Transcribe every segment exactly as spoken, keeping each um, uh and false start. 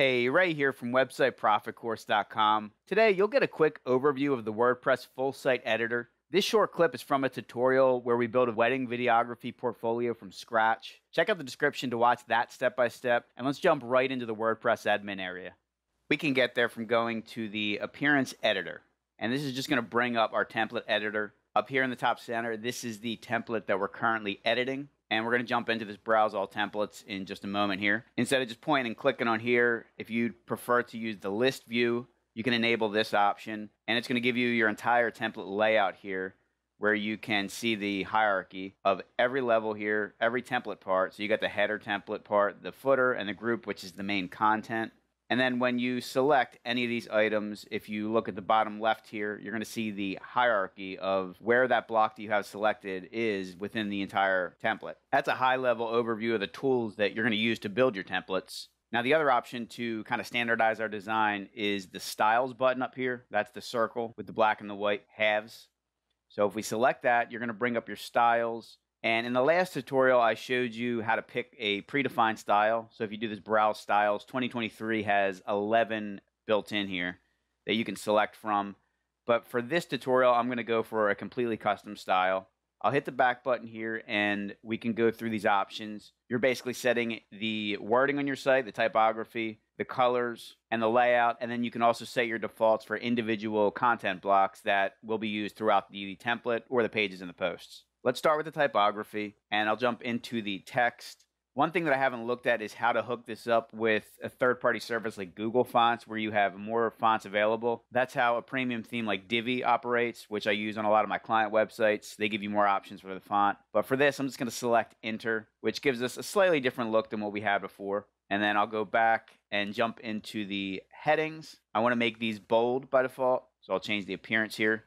Hey, Ray here from Website Profit Course dot com. Today, you'll get a quick overview of the WordPress Full Site Editor. This short clip is from a tutorial where we build a wedding videography portfolio from scratch. Check out the description to watch that step-by-step, and let's jump right into the WordPress admin area. We can get there from going to the Appearance Editor, and this is just going to bring up our template editor. Up here in the top center, this is the template that we're currently editing. And we're going to jump into this Browse All Templates in just a moment here. Instead of just pointing and clicking on here, if you prefer to use the list view, you can enable this option. And it's going to give you your entire template layout here, where you can see the hierarchy of every level here, every template part. So you got the header template part, the footer, and the group, which is the main content. And then when you select any of these items, if you look at the bottom left here, you're going to see the hierarchy of where that block that you have selected is within the entire template. That's a high-level overview of the tools that you're going to use to build your templates. Now, the other option to kind of standardize our design is the Styles button up here. That's the circle with the black and the white halves. So if we select that, you're going to bring up your styles. And in the last tutorial, I showed you how to pick a predefined style. So if you do this Browse Styles, twenty twenty-three has eleven built in here that you can select from. But for this tutorial, I'm going to go for a completely custom style. I'll hit the back button here, and we can go through these options. You're basically setting the wording on your site, the typography, the colors, and the layout. And then you can also set your defaults for individual content blocks that will be used throughout the template or the pages and the posts. Let's start with the typography, and I'll jump into the text. One thing that I haven't looked at is how to hook this up with a third-party service like Google Fonts, where you have more fonts available. That's how a premium theme like Divi operates, which I use on a lot of my client websites. They give you more options for the font. But for this, I'm just going to select Enter, which gives us a slightly different look than what we had before. And then I'll go back and jump into the headings. I want to make these bold by default, so I'll change the appearance here.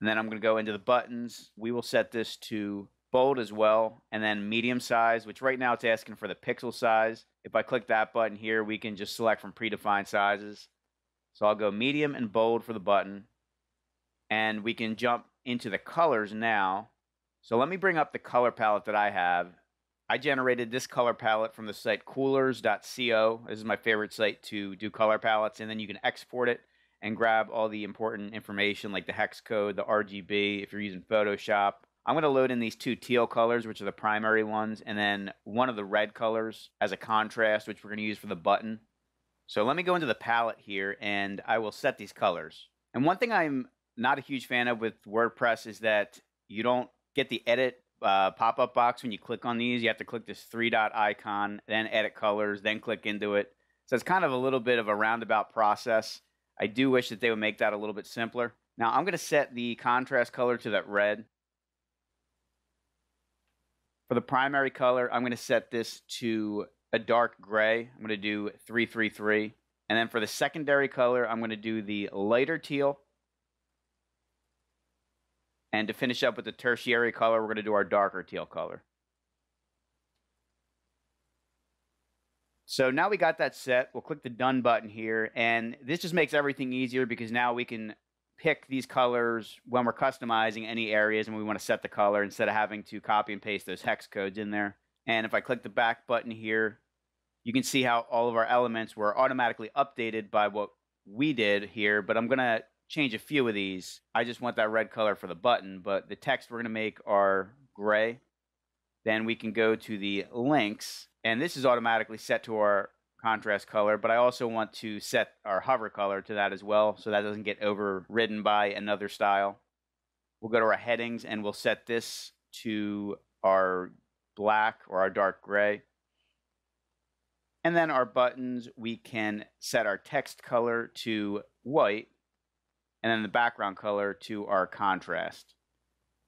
And then I'm going to go into the buttons. We will set this to bold as well, and then medium size, which right now it's asking for the pixel size. If I click that button here, we can just select from predefined sizes. So I'll go medium and bold for the button. And we can jump into the colors now. So let me bring up the color palette that I have. I generated this color palette from the site Coolors dot co. This is my favorite site to do color palettes, and then you can export it and grab all the important information like the hex code, the R G B, if you're using Photoshop. I'm going to load in these two teal colors, which are the primary ones, and then one of the red colors as a contrast, which we're going to use for the button. So let me go into the palette here, and I will set these colors. And one thing I'm not a huge fan of with WordPress is that you don't get the edit uh, pop-up box when you click on these. You have to click this three-dot icon, then edit colors, then click into it. So it's kind of a little bit of a roundabout process. I do wish that they would make that a little bit simpler. Now I'm going to set the contrast color to that red. For the primary color, I'm going to set this to a dark gray. I'm going to do three three three. And then for the secondary color, I'm going to do the lighter teal. And to finish up with the tertiary color, we're going to do our darker teal color. So now we got that set. We'll click the Done button here, and this just makes everything easier because now we can pick these colors when we're customizing any areas and we want to set the color instead of having to copy and paste those hex codes in there. And if I click the back button here, you can see how all of our elements were automatically updated by what we did here, but I'm going to change a few of these. I just want that red color for the button, but the text we're going to make are gray. Then we can go to the links, and this is automatically set to our contrast color, but I also want to set our hover color to that as well, so that doesn't get overridden by another style. We'll go to our headings, and we'll set this to our black or our dark gray. And then our buttons, we can set our text color to white, and then the background color to our contrast.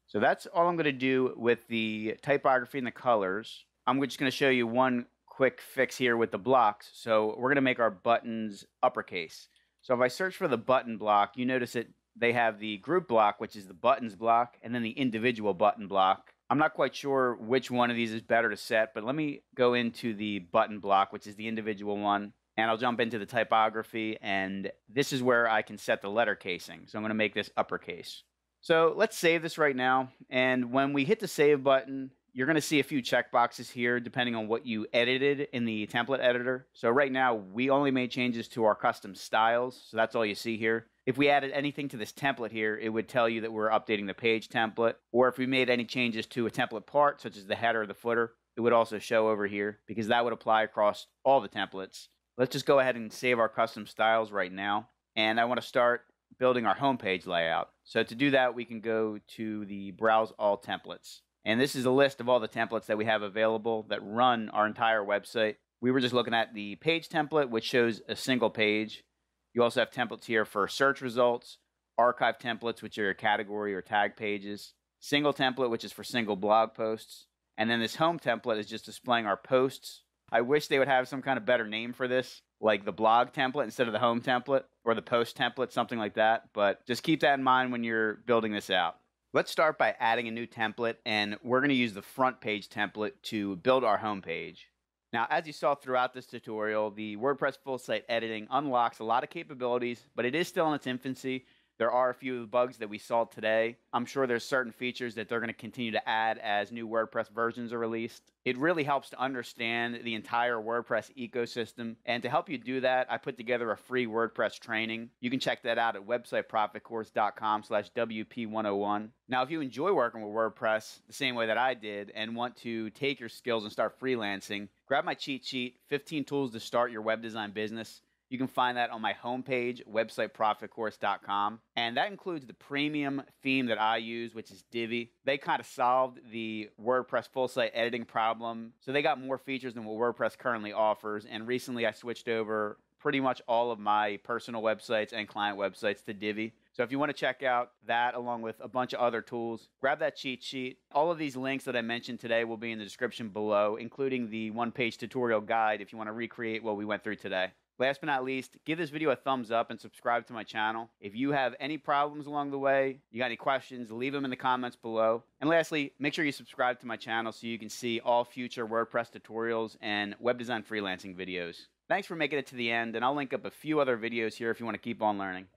So that's all I'm going to do with the typography and the colors. I'm just going to show you one quick fix here with the blocks. So we're going to make our buttons uppercase. So if I search for the button block, you notice that they have the group block, which is the buttons block, and then the individual button block. I'm not quite sure which one of these is better to set, but let me go into the button block, which is the individual one. And I'll jump into the typography, and this is where I can set the letter casing. So I'm going to make this uppercase. So let's save this right now, and when we hit the save button, You're going to see a few checkboxes here depending on what you edited in the template editor. So right now, we only made changes to our custom styles. So that's all you see here. If we added anything to this template here, it would tell you that we're updating the page template. Or if we made any changes to a template part, such as the header or the footer, it would also show over here because that would apply across all the templates. Let's just go ahead and save our custom styles right now. And I want to start building our homepage layout. So to do that, we can go to the Browse All Templates. And this is a list of all the templates that we have available that run our entire website. We were just looking at the page template, which shows a single page. You also have templates here for search results, archive templates, which are your category or tag pages, single template, which is for single blog posts, and then this home template is just displaying our posts. I wish they would have some kind of better name for this, like the blog template instead of the home template or the post template, something like that. But just keep that in mind when you're building this out. Let's start by adding a new template, and we're going to use the front page template to build our home page. Now, as you saw throughout this tutorial, the WordPress Full Site Editing unlocks a lot of capabilities, but it is still in its infancy. There are a few bugs that we saw today. I'm sure there's certain features that they're going to continue to add as new WordPress versions are released. It really helps to understand the entire WordPress ecosystem, and to help you do that, I put together a free WordPress training. You can check that out at website profit course dot com slash W P one oh one. Now, if you enjoy working with WordPress the same way that I did and want to take your skills and start freelancing, grab my cheat sheet, fifteen Tools to Start Your Web Design Business. You can find that on my homepage, website profit course dot com. And that includes the premium theme that I use, which is Divi. They kind of solved the WordPress full site editing problem. So they got more features than what WordPress currently offers. And recently I switched over pretty much all of my personal websites and client websites to Divi. So if you want to check out that along with a bunch of other tools, grab that cheat sheet. All of these links that I mentioned today will be in the description below, including the one-page tutorial guide if you want to recreate what we went through today. Last but not least, give this video a thumbs up and subscribe to my channel. If you have any problems along the way, you got any questions, leave them in the comments below. And lastly, make sure you subscribe to my channel so you can see all future WordPress tutorials and web design freelancing videos. Thanks for making it to the end, and I'll link up a few other videos here if you want to keep on learning.